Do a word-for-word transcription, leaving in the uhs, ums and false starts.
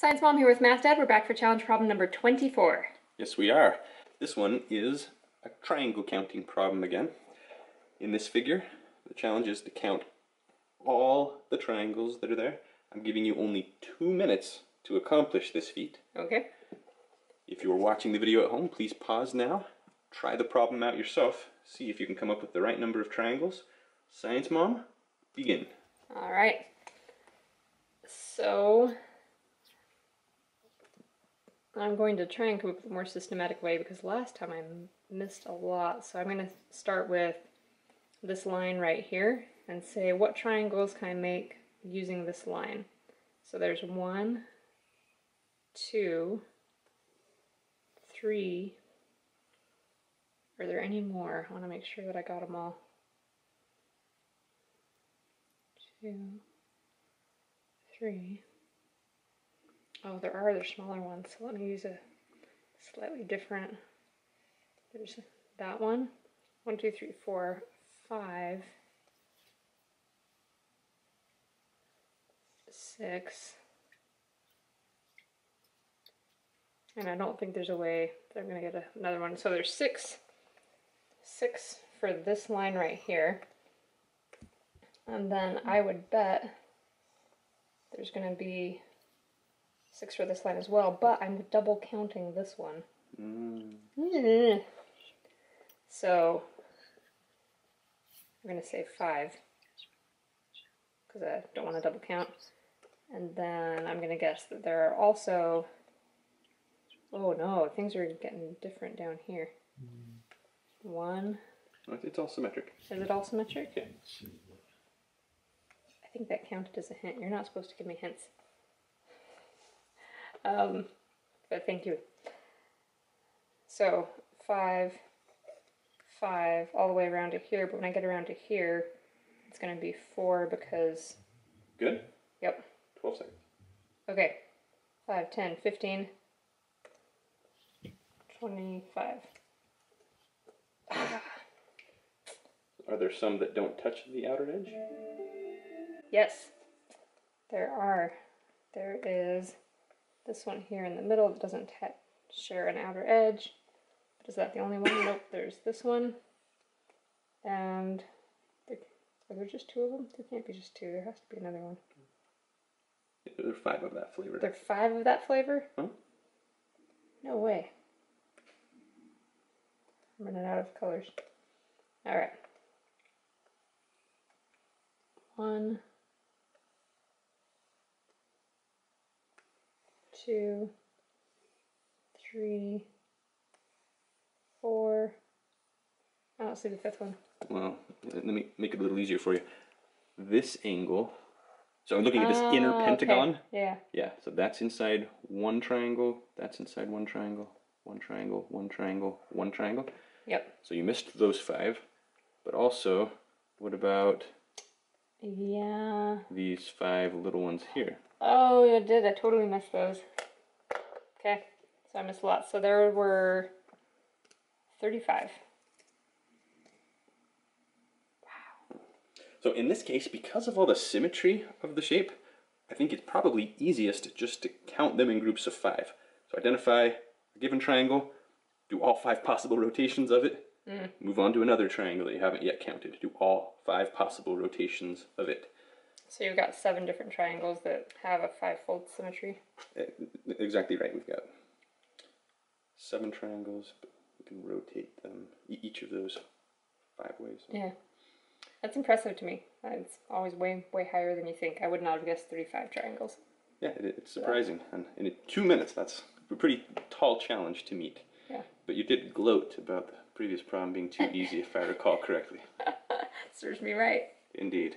Science Mom here with Math Dad. We're back for challenge problem number twenty-four. Yes, we are. This one is a triangle counting problem again. In this figure, the challenge is to count all the triangles that are there. I'm giving you only two minutes to accomplish this feat. Okay. If you are watching the video at home, please pause now. Try the problem out yourself. See if you can come up with the right number of triangles. Science Mom, begin. All right. So I'm going to try and come up with a more systematic way because last time I missed a lot. So I'm going to start with this line right here and say, what triangles can I make using this line? So there's one, two, three. Are there any more? I want to make sure that I got them all. Two, three. Oh, there are other smaller ones, so let me use a slightly different. There's that one. One, two, three, four, five, six. And I don't think there's a way that I'm going to get another one. So there's six. Six for this line right here. And then I would bet there's going to be six for this line as well, but I'm double counting this one. Mm. Mm. So I'm going to say five because I don't want to double count. And then I'm going to guess that there are also, oh no, things are getting different down here. Mm. One. It's all symmetric. Is it all symmetric? Yeah. I think that counted as a hint. You're not supposed to give me hints. Um, but thank you. So five, five, all the way around to here. But when I get around to here, it's going to be four because. Good. Yep. Twelve seconds. Okay. Five, ten, fifteen, twenty-five. Ah. Are there some that don't touch the outer edge? Yes, there are. There is this one here in the middle that doesn't share an outer edge. But is that the only one? Nope, there's this one. And there, are there just two of them? There can't be just two. There has to be another one. Yeah, there are five of that flavor. There are five of that flavor? Huh? No way. I'm running out of colors. All right. One. Two, three, four. I don't see the fifth one. Well, let me make it a little easier for you. This angle, so I'm looking at this uh, inner pentagon. Okay. Yeah. Yeah, so that's inside one triangle, that's inside one triangle, one triangle, one triangle, one triangle. Yep. So you missed those five, but also, what about yeah. these five little ones here? Oh, I did. I totally missed those. Okay, so I missed a lot. So there were thirty-five. Wow. So in this case, because of all the symmetry of the shape, I think it's probably easiest just to count them in groups of five. So identify a given triangle, do all five possible rotations of it, mm. move on to another triangle that you haven't yet counted, do all five possible rotations of it. So you've got seven different triangles that have a five-fold symmetry? Exactly right. We've got seven triangles, but we can rotate them, each of those five ways. Yeah. That's impressive to me. It's always way, way higher than you think. I would not have guessed thirty-five triangles. Yeah, it, it's surprising. Yeah. And in two minutes, that's a pretty tall challenge to meet. Yeah. But you did gloat about the previous problem being too easy, if I recall correctly. Serves me right. Indeed.